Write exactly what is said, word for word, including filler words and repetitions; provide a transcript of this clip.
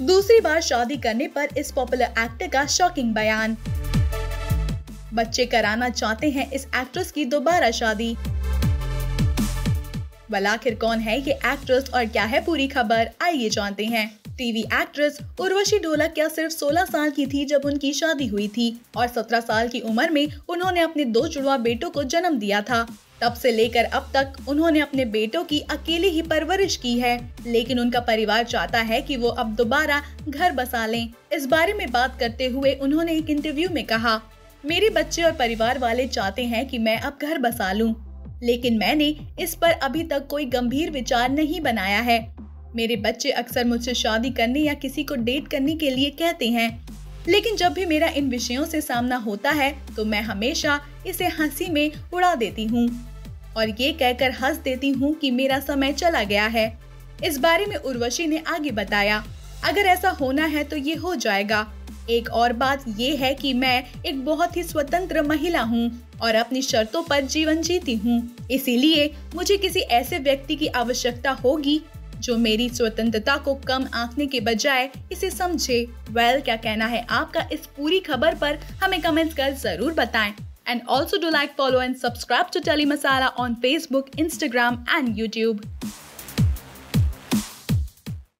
दूसरी बार शादी करने पर इस पॉपुलर एक्टर का शॉकिंग बयान। बच्चे कराना चाहते हैं इस एक्ट्रेस की दोबारा शादी। भला आखिर कौन है ये एक्ट्रेस और क्या है पूरी खबर, आइए जानते हैं। टीवी एक्ट्रेस उर्वशी ढोलाकिया सिर्फ सोलह साल की थी जब उनकी शादी हुई थी और सत्रह साल की उम्र में उन्होंने अपने दो जुड़वा बेटों को जन्म दिया था। तब से लेकर अब तक उन्होंने अपने बेटों की अकेले ही परवरिश की है, लेकिन उनका परिवार चाहता है कि वो अब दोबारा घर बसा लें। इस बारे में बात करते हुए उन्होंने एक इंटरव्यू में कहा, मेरे बच्चे और परिवार वाले चाहते हैं कि मैं अब घर बसा लूं, लेकिन मैंने इस पर अभी तक कोई गंभीर विचार नहीं बनाया है। मेरे बच्चे अक्सर मुझसे शादी करने या किसी को डेट करने के लिए कहते हैं, लेकिन जब भी मेरा इन विषयों से सामना होता है तो मैं हमेशा इसे हंसी में उड़ा देती हूँ और ये कहकर हंस देती हूँ कि मेरा समय चला गया है। इस बारे में उर्वशी ने आगे बताया, अगर ऐसा होना है तो ये हो जाएगा। एक और बात ये है कि मैं एक बहुत ही स्वतंत्र महिला हूँ और अपनी शर्तों पर जीवन जीती हूँ, इसीलिए मुझे किसी ऐसे व्यक्ति की आवश्यकता होगी जो मेरी स्वतंत्रता को कम आंकने के बजाय इसे समझे। वेल, क्या कहना है आपका इस पूरी खबर पर हमें कमेंट्स कर जरूर बताएं। And also do like, follow and subscribe to Tele Masala on Facebook, Instagram and YouTube.